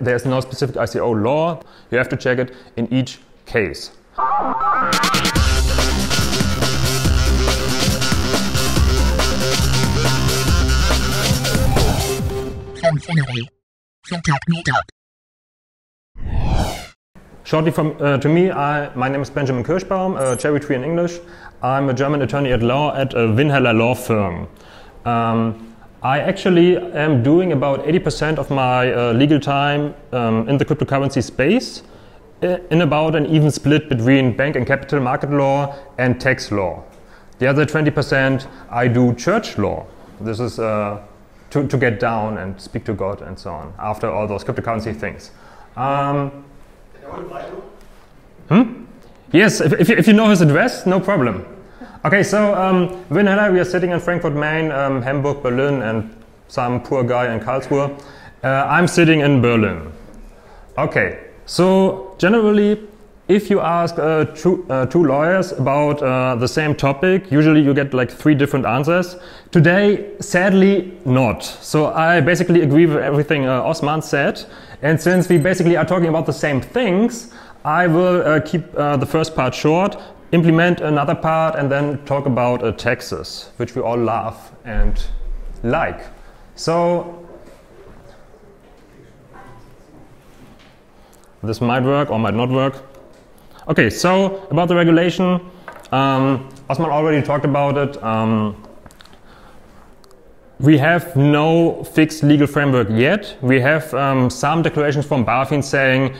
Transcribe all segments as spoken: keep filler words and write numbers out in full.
There's no specific I C O law. You have to check it in each case. Shortly from, uh, to me, I, my name is Benjamin Kirschbaum, uh, cherry tree in English. I'm a German attorney at law at a Winheller law firm. Um, I actually am doing about eighty percent of my uh, legal time um, in the cryptocurrency space, in about an even split between bank and capital market law and tax law. The other twenty percent I do church law. This is uh, to, to get down and speak to God and so on, after all those cryptocurrency things. Um, hmm? Yes, if, if, you, if you know his address, no problem. Okay, so um, Winheller, we are sitting in Frankfurt, Maine, um, Hamburg, Berlin, and some poor guy in Karlsruhe. Uh, I'm sitting in Berlin. Okay, so generally, if you ask uh, two, uh, two lawyers about uh, the same topic, usually you get like three different answers. Today, sadly, not. So I basically agree with everything uh, Osman said. And since we basically are talking about the same things, I will uh, keep uh, the first part short, implement another part, and then talk about uh, taxes, which we all love and like. So this might work or might not work. Okay, so about the regulation, um, Osman already talked about it. Um, we have no fixed legal framework yet. We have um, some declarations from BaFin saying,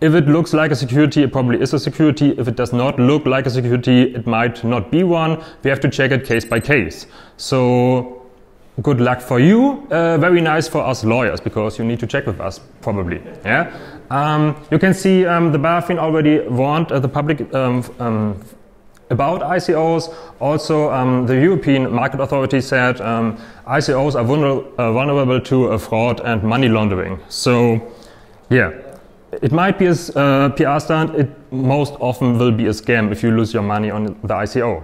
if it looks like a security, it probably is a security. If it does not look like a security, it might not be one. We have to check it case by case. So good luck for you. Uh, very nice for us lawyers, because you need to check with us, probably. Yeah. Um, you can see um, the BaFin already warned uh, the public um, um, about I C Os. Also, um, the European Market Authority said um, I C Os are vulner uh, vulnerable to uh, fraud and money laundering. So, yeah. It might be a uh, P R stunt, it most often will be a scam if you lose your money on the I C O.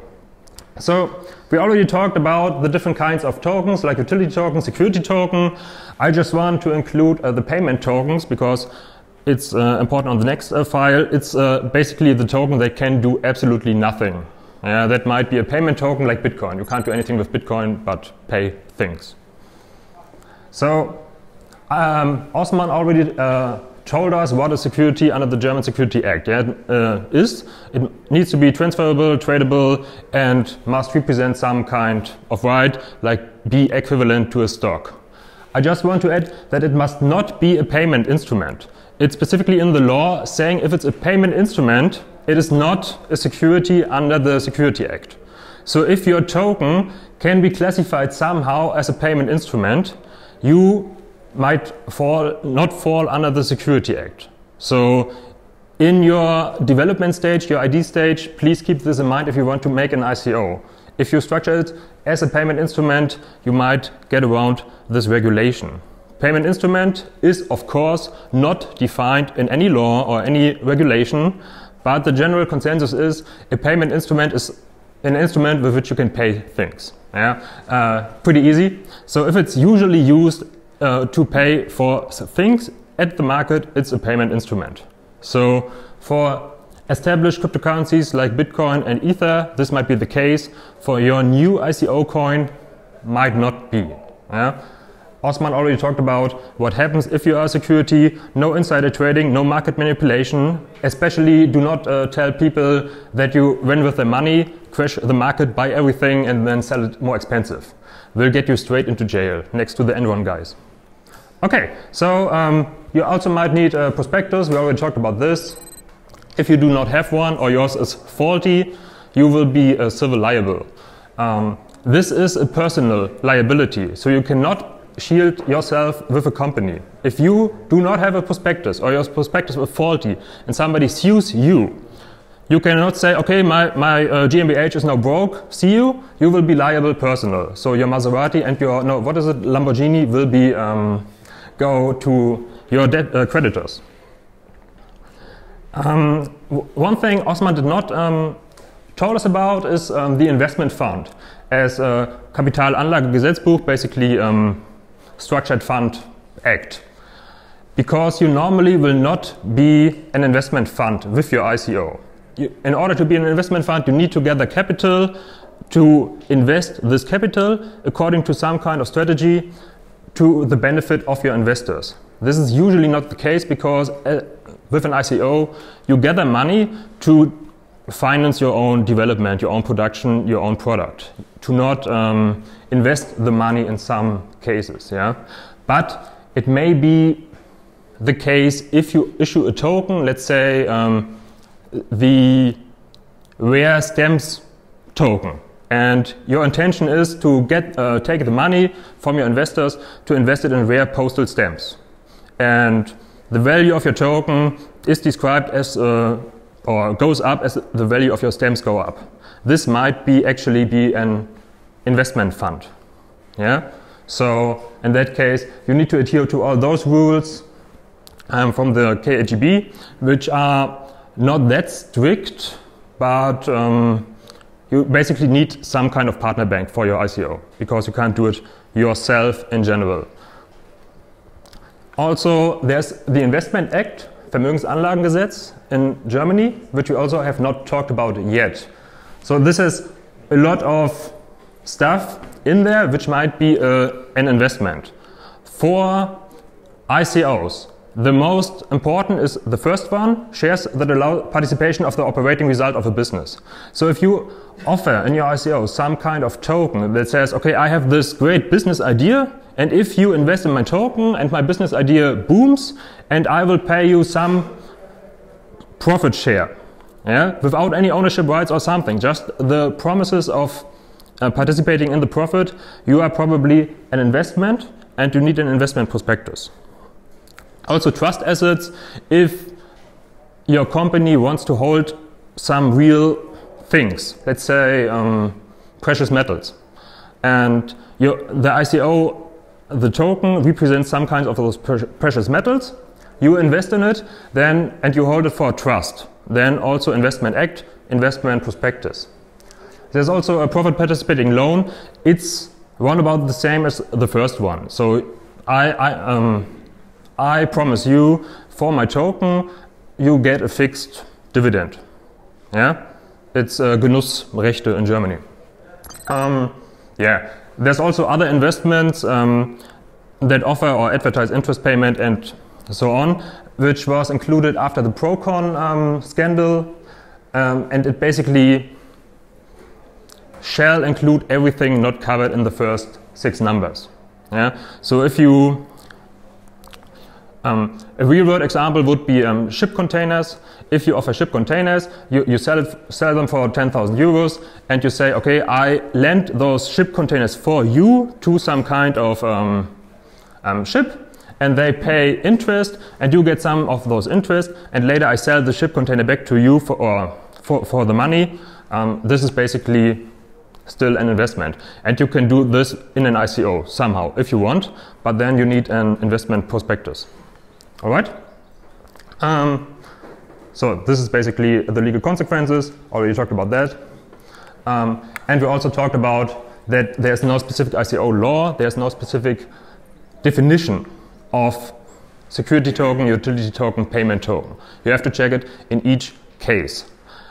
So, we already talked about the different kinds of tokens, like utility token, security token. I just want to include uh, the payment tokens, because it's uh, important on the next uh, file. It's uh, basically the token that can do absolutely nothing. Uh, that might be a payment token like Bitcoin. You can't do anything with Bitcoin but pay things. So, um, Osman already uh, told us what a security under the German Security Act yeah, uh, is. It needs to be transferable, tradable, and must represent some kind of right, like be equivalent to a stock. I just want to add that it must not be a payment instrument. It's specifically in the law saying if it's a payment instrument, it is not a security under the Security Act. So if your token can be classified somehow as a payment instrument, you might fall, not fall under the Security Act. So in your development stage, your I D stage, please keep this in mind if you want to make an I C O. If you structure it as a payment instrument, you might get around this regulation. Payment instrument is, of course, not defined in any law or any regulation, but the general consensus is a payment instrument is an instrument with which you can pay things. Yeah? Uh, pretty easy. So if it's usually used Uh, to pay for things at the market, it's a payment instrument. So for established cryptocurrencies like Bitcoin and Ether, this might be the case. For your new I C O coin, might not be. Yeah? Osman already talked about what happens if you are a security. No insider trading, no market manipulation. Especially do not uh, tell people that you ran with their money, crash the market, buy everything and then sell it more expensive. We'll get you straight into jail next to the Enron guys. Okay, so um, you also might need a prospectus. We already talked about this. If you do not have one or yours is faulty, you will be uh, civil liable. Um, this is a personal liability, so you cannot shield yourself with a company. If you do not have a prospectus or your prospectus is faulty and somebody sues you, you cannot say, okay, my, my uh, G m b H is now broke, see you, you will be liable personal. So your Maserati and your, no, what is it, Lamborghini will be, um, go to your debt uh, creditors. Um, one thing Osman did not um, told us about is um, the investment fund. As uh, Kapitalanlagegesetzbuch, basically um, Structured Fund Act. because you normally will not be an investment fund with your I C O. You, in order to be an investment fund, you need to gather capital to invest this capital according to some kind of strategy to the benefit of your investors. This is usually not the case because uh, with an I C O, you gather money to finance your own development, your own production, your own product, to not um, invest the money in some cases. Yeah? But it may be the case if you issue a token, let's say um, the rare stamps token, and your intention is to get uh, take the money from your investors to invest it in rare postal stamps. And the value of your token is described as uh, or goes up as the value of your stamps go up. This might be actually be an investment fund. Yeah. So in that case, you need to adhere to all those rules um, from the K A G B, which are not that strict, but um, you basically need some kind of partner bank for your I C O because you can't do it yourself in general. Also, there's the Investment Act, Vermögensanlagengesetz in Germany, which we also have not talked about yet. So this is a lot of stuff in there which might be uh, an investment. For I C Os, the most important is the first one, shares that allow participation of the operating result of a business. So if you offer in your I C O some kind of token that says, okay, I have this great business idea, and if you invest in my token and my business idea booms, and I will pay you some profit share, yeah, without any ownership rights or something, just the promises of uh, participating in the profit, you are probably an investment and you need an investment prospectus. Also trust assets, if your company wants to hold some real things, let's say um, precious metals, and your, the I C O, the token represents some kinds of those precious metals. You invest in it, then, and you hold it for trust. Then also Investment Act, Investment Prospectus. There's also a profit participating loan. It's round about the same as the first one. So I, I, um, I promise you, for my token, you get a fixed dividend. Yeah, it's uh, Genussrechte in Germany. Um, yeah. There's also other investments um, that offer or advertise interest payment and so on, which was included after the Procon um, scandal, um, and it basically shall include everything not covered in the first six numbers. Yeah? So if you, um, a real world example would be um, ship containers. If you offer ship containers, you, you sell, it, sell them for ten thousand euros, and you say, okay, I lend those ship containers for you to some kind of um, um, ship, and they pay interest, and you get some of those interest, and later I sell the ship container back to you for, or for, for the money. Um, this is basically still an investment. And you can do this in an I C O somehow, if you want, but then you need an investment prospectus. All right? Um, So this is basically the legal consequences. Already talked about that. Um, and we also talked about that there's no specific I C O law. There's no specific definition of security token, utility token, payment token. You have to check it in each case.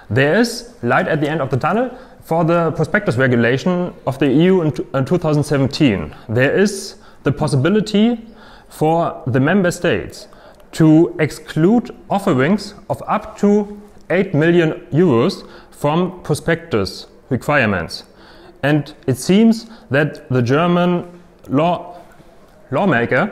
There is light at the end of the tunnel for the prospectus regulation of the E U in, in two thousand seventeen. There is the possibility for the member states to exclude offerings of up to eight million euros from prospectus requirements. And it seems that the German law, lawmaker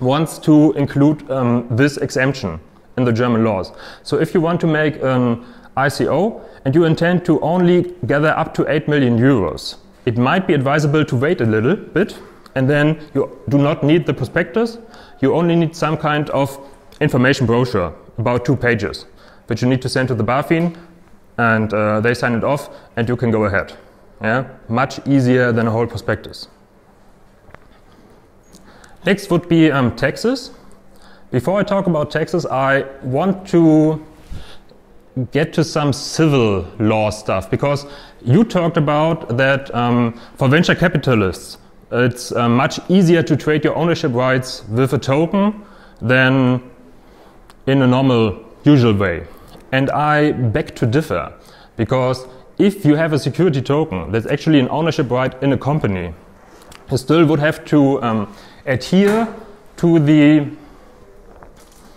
wants to include um, this exemption in the German laws. So if you want to make an I C O and you intend to only gather up to eight million euros, it might be advisable to wait a little bit, and then you do not need the prospectus. You only need some kind of information brochure, about two pages, which you need to send to the BaFin, and uh, they sign it off, and you can go ahead. Yeah? Much easier than a whole prospectus. Next would be um, taxes. Before I talk about taxes, I want to get to some civil law stuff, because you talked about that um, for venture capitalists, it's uh, much easier to trade your ownership rights with a token than in a normal, usual way. And I beg to differ, because if you have a security token that's actually an ownership right in a company, you still would have to um, adhere to the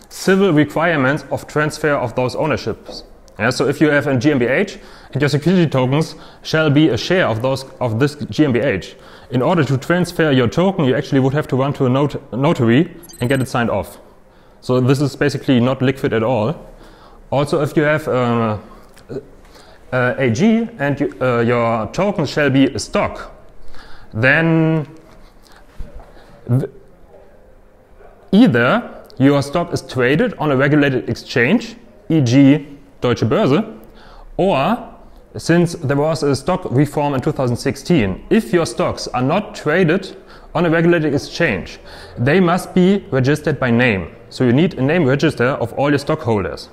civil requirements of transfer of those ownerships. Yeah, so if you have a G m b H, and your security tokens shall be a share of those of this G m b H. In order to transfer your token, you actually would have to run to a not notary and get it signed off. So this is basically not liquid at all. Also, if you have uh, uh, A G and you, uh, your token shall be a stock, then th either your stock is traded on a regulated exchange, for example Deutsche Börse, or, since there was a stock reform in two thousand sixteen, if your stocks are not traded on a regulated exchange, they must be registered by name. So you need a name register of all your stockholders.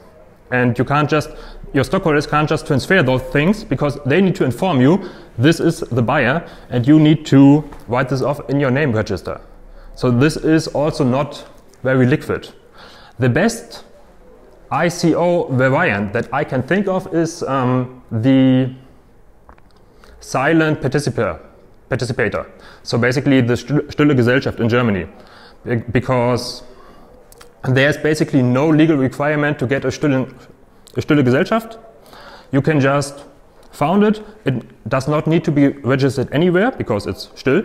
And you can't just, your stockholders can't just transfer those things, because they need to inform you, this is the buyer, and you need to write this off in your name register. So this is also not very liquid. The best I C O variant that I can think of is um, the silent participa- participator. So basically the Stille Gesellschaft in Germany, because there's basically no legal requirement to get a Stille, a Stille Gesellschaft. You can just found it. It does not need to be registered anywhere because it's still,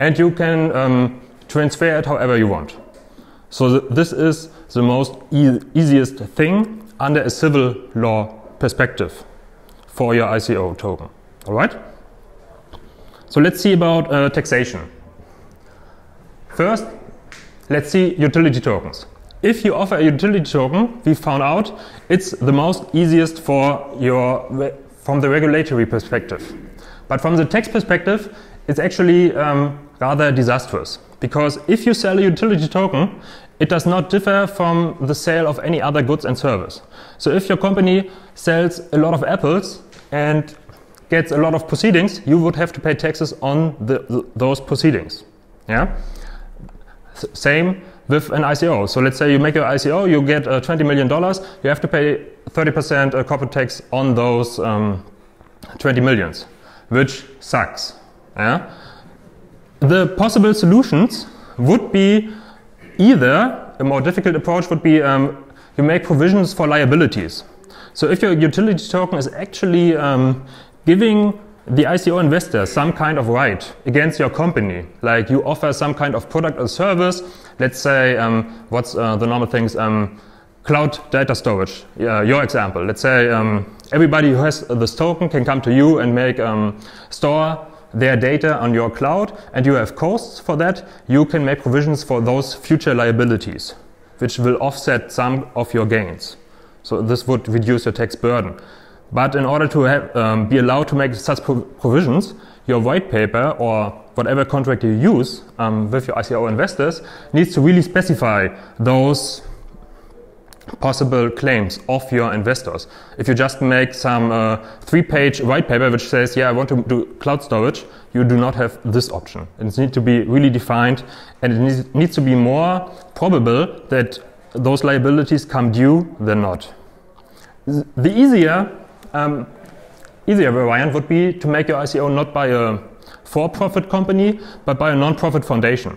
and you can um, transfer it however you want. So th this is the most e easiest thing under a civil law perspective for your I C O token. All right? So let's see about uh, taxation. First, let's see utility tokens. If you offer a utility token, we found out it's the most easiest for your from the regulatory perspective. But from the tax perspective, it's actually um, rather disastrous. Because if you sell a utility token, it does not differ from the sale of any other goods and service. So if your company sells a lot of apples and gets a lot of proceedings, you would have to pay taxes on the, the, those proceedings. Yeah? Same with an I C O. So let's say you make an I C O, you get uh, twenty million dollars, you have to pay thirty percent corporate tax on those um, twenty millions, which sucks. Yeah? The possible solutions would be either, a more difficult approach would be um, you make provisions for liabilities. So if your utility token is actually um, giving the I C O investor some kind of right against your company, like you offer some kind of product or service, let's say, um, what's uh, the normal things, um, cloud data storage, uh, your example. Let's say um, everybody who has this token can come to you and make um, store their data on your cloud, and you have costs for that. You can make provisions for those future liabilities, which will offset some of your gains. So this would reduce your tax burden. But in order to have, um, be allowed to make such pro provisions, your white paper or whatever contract you use um, with your I C O investors needs to really specify those possible claims of your investors. If you just make some uh, three-page white paper which says, yeah, I want to do cloud storage, you do not have this option. It needs to be really defined, and it needs, needs to be more probable that those liabilities come due than not. The easier, um, easier variant would be to make your I C O not by a for-profit company, but by a non-profit foundation.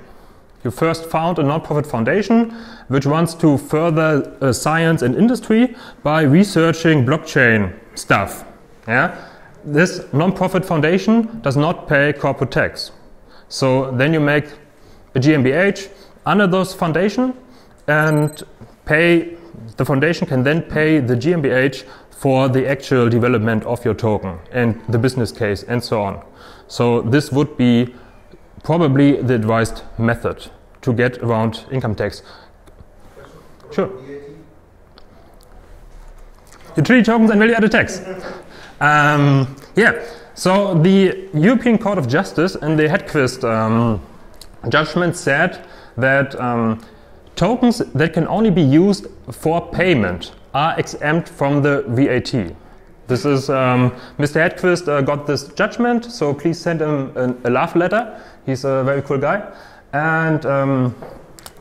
You first found a non-profit foundation which wants to further uh, science and industry by researching blockchain stuff. Yeah? This non-profit foundation does not pay corporate tax. So then you make a G m b H under those foundation, and pay the foundation can then pay the G m b H for the actual development of your token and the business case and so on. So this would be probably the advised method to get around income tax. Sure. Utility tokens and value-added tax. Um, yeah, so the European Court of Justice in the Hedqvist um, judgment said that um, tokens that can only be used for payment are exempt from the V A T. This is, um, Mister Hedqvist uh, got this judgment, so please send him an, a love letter. He's a very cool guy. And um,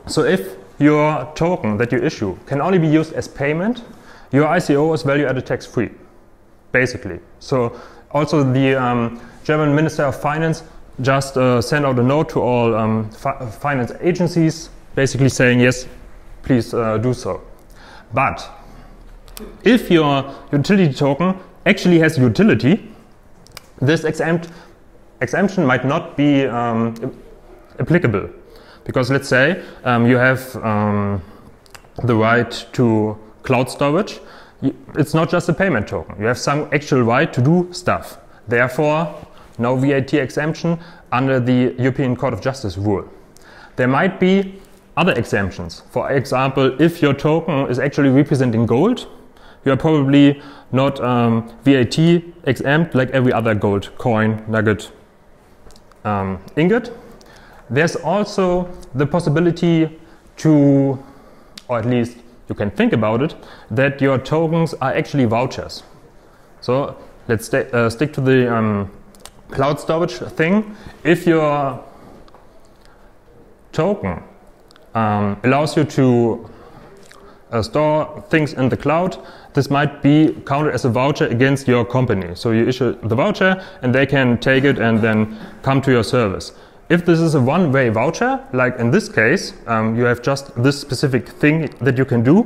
so if your token that you issue can only be used as payment, your I C O is value-added tax-free, basically. So also the um, German Minister of Finance just uh, sent out a note to all um, fi finance agencies, basically saying, yes, please uh, do so. But if your utility token actually has utility, this exempt exemption might not be um, applicable. Because let's say um, you have um, the right to cloud storage. It's not just a payment token. You have some actual right to do stuff. Therefore, no V A T exemption under the European Court of Justice rule. There might be other exemptions. For example, if your token is actually representing gold, you are probably not um, V A T exempt like every other gold coin, nugget, um, ingot. There's also the possibility to, or at least you can think about it, that your tokens are actually vouchers. So let's st uh, stick to the um, cloud storage thing. If your token um, allows you to uh, store things in the cloud, this might be counted as a voucher against your company. So you issue the voucher and they can take it and then come to your service. If this is a one-way voucher, like in this case, um, you have just this specific thing that you can do,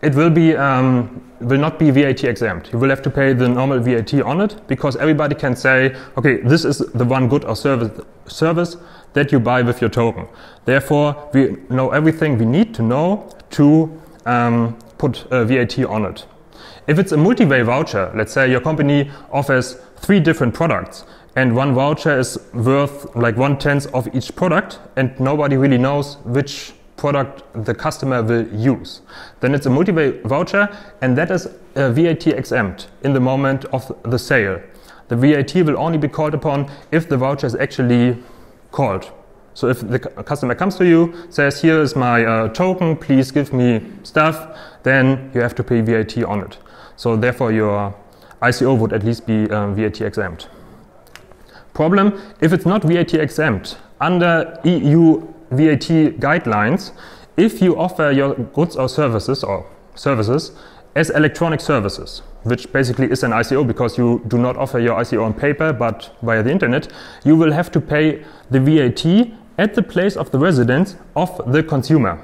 it will be um, will not be V A T exempt. You will have to pay the normal V A T on it, because everybody can say, okay, this is the one good or service service that you buy with your token. Therefore, we know everything we need to know to um, put uh, V A T on it. If it's a multi-way voucher, let's say your company offers three different products, and one voucher is worth like one-tenth of each product, and nobody really knows which product the customer will use. Then it's a multi-way voucher, and that is uh, V A T exempt in the moment of the sale. The V A T will only be called upon if the voucher is actually called. So if the customer comes to you, says, here is my uh, token, please give me stuff, then you have to pay V A T on it. So therefore your I C O would at least be um, V A T exempt. Problem, if it's not V A T exempt, under E U V A T guidelines, if you offer your goods or services or services as electronic services, which basically is an I C O because you do not offer your I C O on paper but via the internet, you will have to pay the V A T at the place of the residence of the consumer.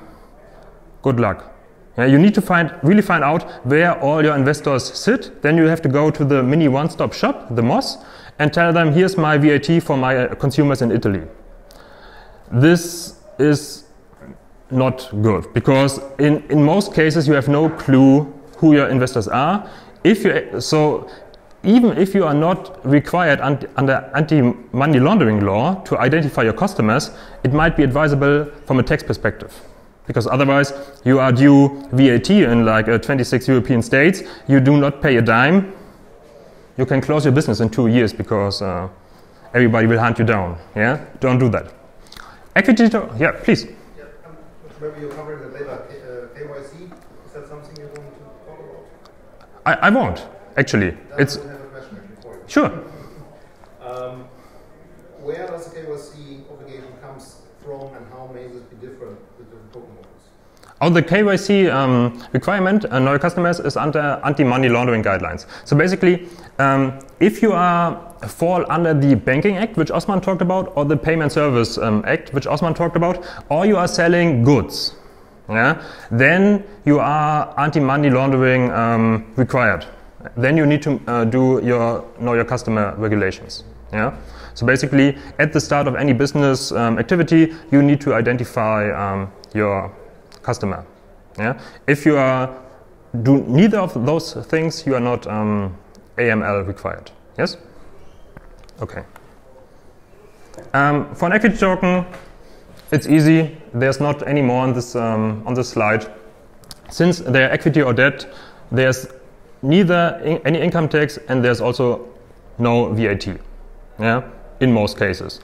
Good luck. Yeah, you need to find really find out where all your investors sit. Then you have to go to the mini one-stop shop, the M O S, and tell them, here's my V A T for my consumers in Italy. This is not good, because in, in most cases you have no clue who your investors are. If you, so even if you are not required anti, under anti-money laundering law to identify your customers, it might be advisable from a tax perspective. Because otherwise you are due V A T in like uh, twenty-six European states, you do not pay a dime. You can close your business in two years because uh, everybody will hunt you down. Yeah, don't do that. Equity, yeah, please. Yeah, um, maybe you covered it later. Uh, K Y C, is that something you want to follow up? I, I won't actually. That it's have a question for you. Sure. um, where does the K Y C obligation comes from, and how may this be different with different token models? Oh, the K Y C um, requirement on our customers is under anti-money laundering guidelines. So basically, Um, if you are fall under the Banking Act, which Osman talked about, or the Payment Service um, Act, which Osman talked about, or you are selling goods, yeah, then you are anti-money laundering um, required. Then you need to uh, do your know your customer regulations. Yeah. So basically, at the start of any business um, activity, you need to identify um, your customer. Yeah. If you are do neither of those things, you are not Um, A M L required. Yes? Okay. Um, for an equity token, it's easy. There's not any more on this, um, on this slide. Since they're equity or debt, there's neither in any income tax, and there's also no V A T, yeah, in most cases.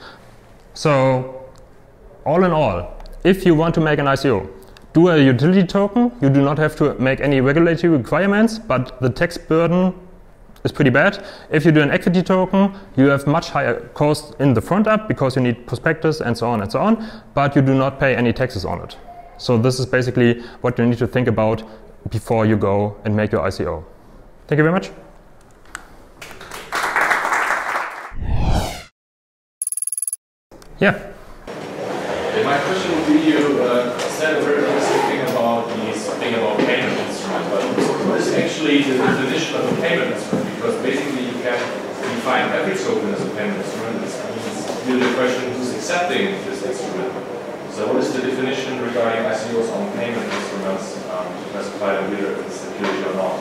So, all in all, if you want to make an I C O, do a utility token. You do not have to make any regulatory requirements, but the tax burden is pretty bad. If you do an equity token, you have much higher costs in the front up because you need prospectus and so on and so on, but you do not pay any taxes on it. So this is basically what you need to think about before you go and make your I C O. Thank you very much. Yeah. Okay, my question would be, you uh, said a very interesting thing about the thing about payment instrument, but what is actually the definition of a payment instrument? Because basically you can define every token as a payment instrument. This means really the question who's accepting this instrument. So what is the definition regarding I C Os on payment instruments um, classified under security or not?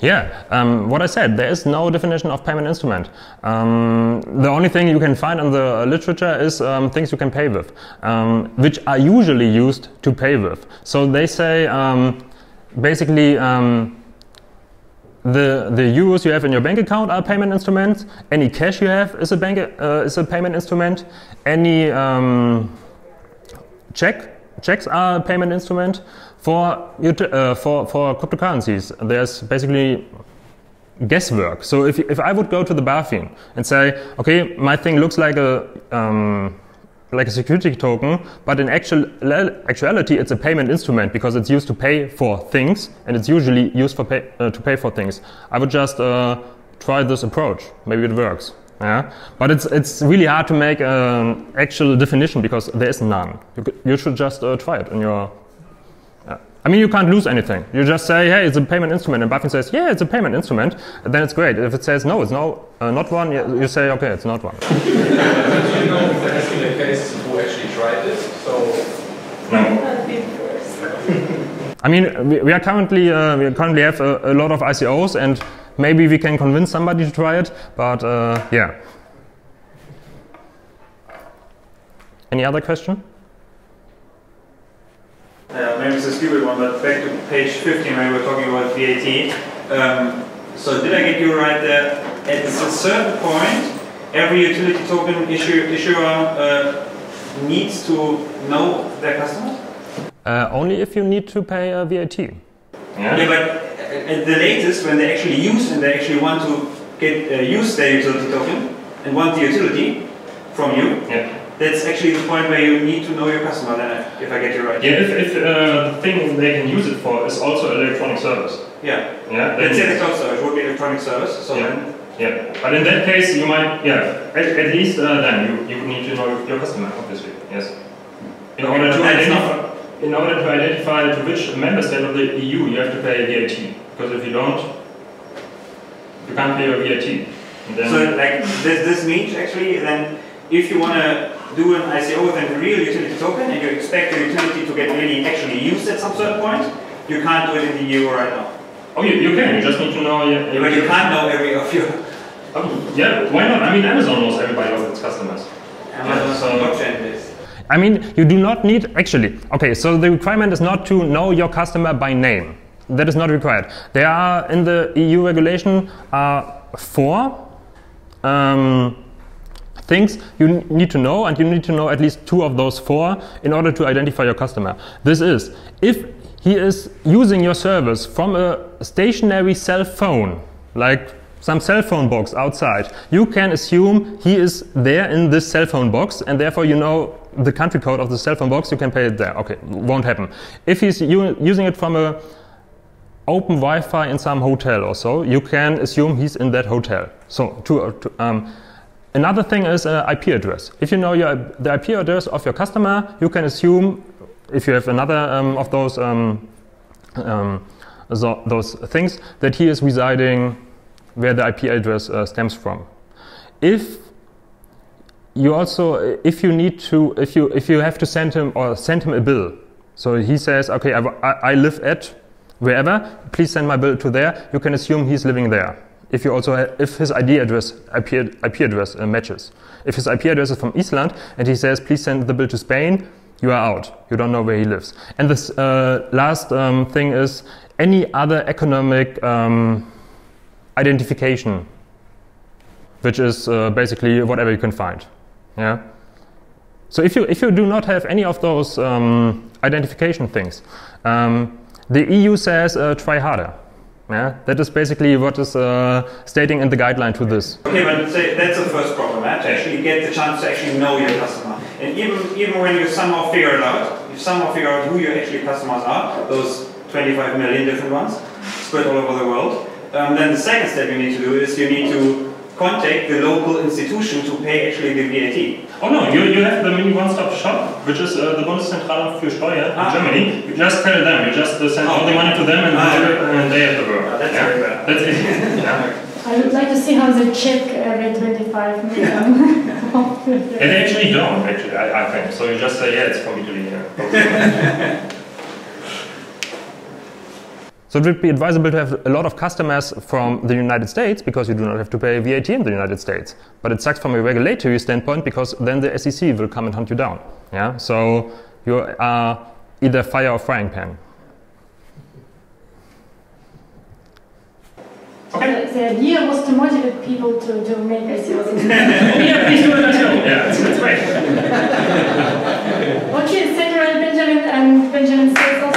Yeah, um, what I said, there is no definition of payment instrument. Um, the only thing you can find in the literature is um, things you can pay with, um, which are usually used to pay with. So they say um, basically um, the, the euros you have in your bank account are payment instruments, any cash you have is a, bank, uh, is a payment instrument, any um, check. Checks are a payment instrument. For, uh, for, for cryptocurrencies, there's basically guesswork. So if, if I would go to the BaFin and say, okay, my thing looks like a, um, like a security token, but in actual, actuality it's a payment instrument because it's used to pay for things and it's usually used for pay, uh, to pay for things. I would just uh, try this approach. Maybe it works. Yeah? But it's, it's really hard to make an actual definition because there is none. You, you should just uh, try it in your... Uh, I mean, you can't lose anything. You just say, hey, it's a payment instrument. And BaFin says, yeah, it's a payment instrument. Then it's great. If it says, no, it's no, uh, not one, you say, okay, it's not one. Do you know if there has been a case who actually tried this? So... No. I mean, we, we, are currently, uh, we currently have a, a lot of I C Os and maybe we can convince somebody to try it, but uh, yeah. Any other question? Uh, maybe it's a stupid one, but back to page fifteen when we were talking about V A T. Um, so did I get you right there? At a certain point, every utility token issuer, issuer uh, needs to know their customers? Uh, only if you need to pay a V A T. Yeah, yeah, but at the latest, when they actually use and they actually want to get uh, use their utility token and want the utility from you, yeah, that's actually the point where you need to know your customer. Then, if I get you right, yeah, if, if uh, the thing they can use it for is also electronic service, yeah, yeah, let's say the cloud service would be electronic service, so yeah. Then, yeah, but in that case, you might, yeah, at, at least uh, then you, you need to know your customer, obviously, yes, in order to identify. In order to identify to which member state of the E U you have to pay V A T, because if you don't, you can't pay your V A T. Then so, like, this, this means actually, then, if you want to do an I C O with a real utility token and you expect the utility to get really actually used at some certain point, you can't do it in the E U right now. Oh, you, you can. You just need to know. Your, your but you can't know every of your. Oh, yeah, why not? I mean, Amazon knows everybody of its customers. Amazon's blockchain based. I mean, you do not need, actually, okay, so the requirement is not to know your customer by name. That is not required. There are, in the E U regulation, are four um, things you need to know, and you need to know at least two of those four in order to identify your customer. This is, if he is using your service from a stationary cell phone, like some cell phone box outside, you can assume he is there in this cell phone box, and therefore you know the country code of the cell phone box, you can pay it there. Okay, won't happen. If he's using it from a open Wi-Fi in some hotel or so, you can assume he's in that hotel. So, to, to, um, another thing is uh, I P address. If you know your, the I P address of your customer, you can assume, if you have another um, of those, um, um, so those things, that he is residing where the I P address uh, stems from. If you also, if you need to, if you if you have to send him or send him a bill, so he says, okay, I, I live at wherever, please send my bill to there. You can assume he's living there. If you also have, if his I D address, I P, I P address uh, matches. If his I P address is from Iceland and he says, please send the bill to Spain, you are out. You don't know where he lives. And this uh, last um, thing is any other economic um, identification, which is uh, basically whatever you can find. Yeah. So if you if you do not have any of those um, identification things, um, the E U says uh, try harder. Yeah. That is basically what is uh, stating in the guideline to this. Okay, but say that's the first problem. Right? To actually get the chance to actually know your customer, and even even when you somehow figure it out, you somehow figure out who your actual customers are, those twenty-five million different ones spread all over the world, um, then the second step you need to do is you need to contact the local institution to pay actually the V A T. Oh no, you, you have the mini one-stop shop, which is uh, the Bundeszentralamt für Steuern ah. in Germany. You just tell them, you just send all the money to them and, ah. they, and they have the work. Ah, that's yeah. very bad. That's it. yeah. I would like to see how they check every twenty-five million. Yeah. And they actually don't, actually, I, I think. So you just say, yeah, it's for Italy. Yeah. So it would be advisable to have a lot of customers from the United States because you do not have to pay V A T in the United States. But it sucks from a regulatory standpoint because then the S E C will come and hunt you down. Yeah? So you are either fire or frying pan. Okay. The idea was to motivate people to, to make I C Os. Yeah, please do it as well. Yeah, that's great. Okay, thank you, Benjamin, and Benjamin says also